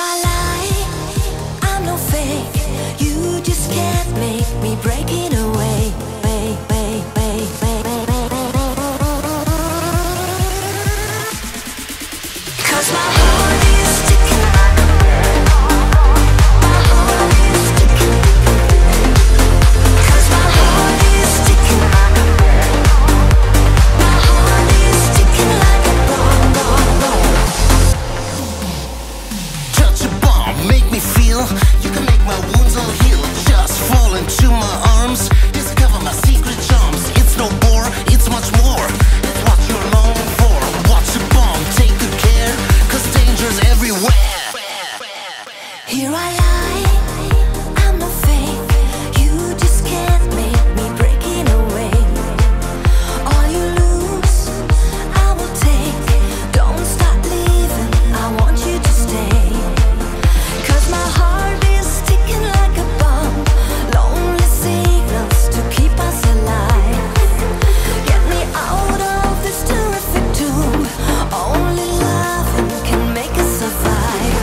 I lie, I'm no fake. You just can't make me breaking away. Cause my heart is sticking out. You can make my wounds all heal. Just fall into my arms. Discover my secret charms. It's no war, it's much more. It's what you're longing for. Watch a bomb, take good care, cause danger's everywhere. Here I lie, I'm no fake. You just can't make me breaking away. All you lose, I will take. Don't stop leaving, I want you to stay. My heart is ticking like a bomb. Lonely signals to keep us alive. Get me out of this terrific doom. Only love can make us survive.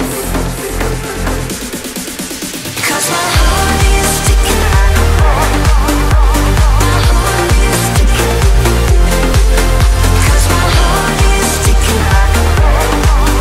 Cause my heart is ticking like a bomb. My heart is ticking. Cause my heart is ticking like a bomb. My heart is ticking like a bomb.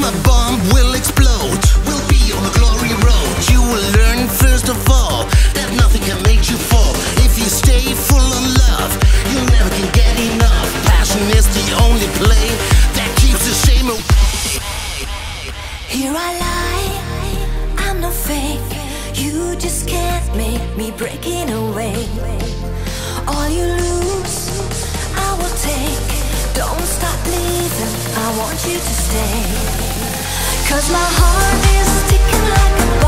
My bomb will explode. We'll be on the glory road. You will learn first of all that nothing can make you fall. If you stay full of love, you never can get enough. Passion is the only play that keeps the shame away. Here I lie, I'm no fake. You just can't make me breaking away. All you lose, I will take. Don't stop leaving, I want you to stay. Cause my heart is ticking like a bomb.